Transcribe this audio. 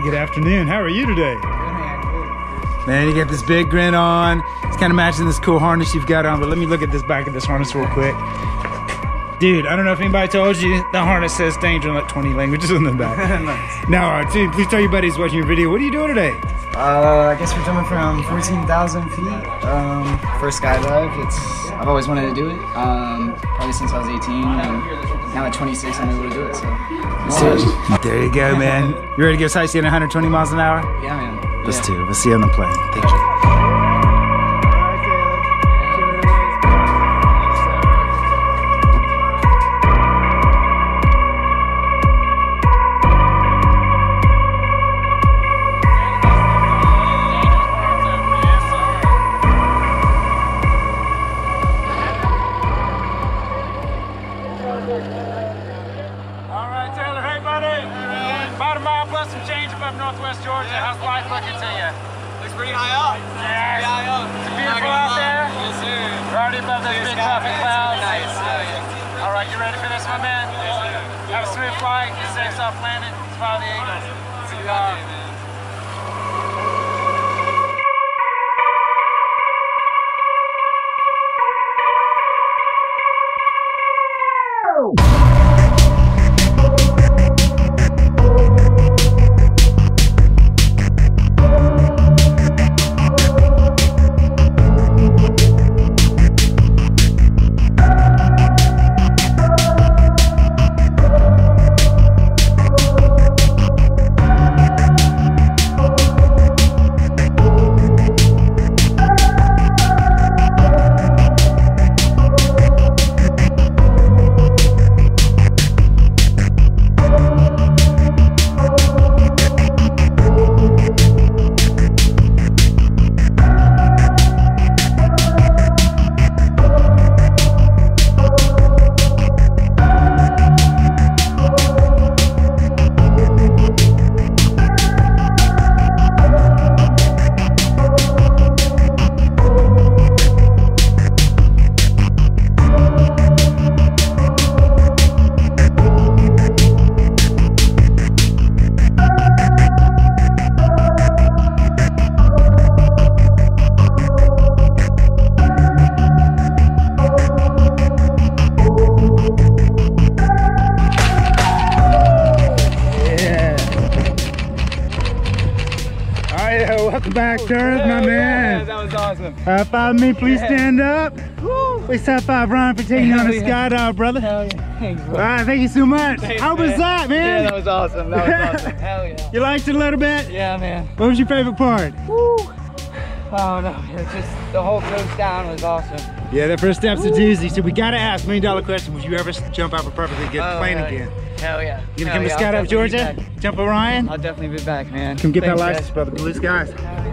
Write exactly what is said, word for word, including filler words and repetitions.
everybody. Good afternoon. How are you today? Man, you got this big grin on. It's kind of matching this cool harness you've got on, but let me look at this back of this harness real quick. Dude, I don't know if anybody told you, the harness says danger in like twenty languages on the back. Nice. Now, dude, please tell your buddies watching your video, what are you doing today? Uh, I guess we're jumping from fourteen thousand feet um, for a skydive. It's, I've always wanted to do it, um, probably since I was eighteen, and now at twenty-six I'm able to do it, so let's do it. There you go, man. You ready to go sightseeing at one hundred twenty miles an hour? Yeah, man. Let's do it. We'll see you on the plane. Thank you. Alright, Taylor, hey buddy! Hey, about a mile plus some change above Northwest Georgia. Yeah. How's life looking to you? Looks pretty high up. Yeah, high up. It's beautiful out there. Yes, sir. We're already above those big puffy clouds. Nice. Yeah. Alright, you ready for this, my man? Yes, sir. Have a smooth flight, get safe off landing, follow the eagles. See you all. Welcome back, Terrence, my man. Yeah, that was awesome. High five me, please yeah. stand up. Woo. Please high five Ryan for taking on a skydive, brother. Hell yeah. Thanks, bro. All right, thank you so much. Thanks, How man. was that, man? Yeah, that was awesome. That was awesome. Hell yeah. You liked it a little bit? Yeah, man. What was your favorite part? Woo. Oh, no, it's just the whole coast down was awesome. Yeah, that first step's Woo. a doozy. So we got to ask million dollar question. Would you ever jump out of a perfectly good oh, plane again? Yeah. Hell yeah. You gonna Hell come yeah, to Skydive Georgia? Jump Orion? I'll definitely be back, man. Come get Thanks, that license, guys. brother. Blue skies.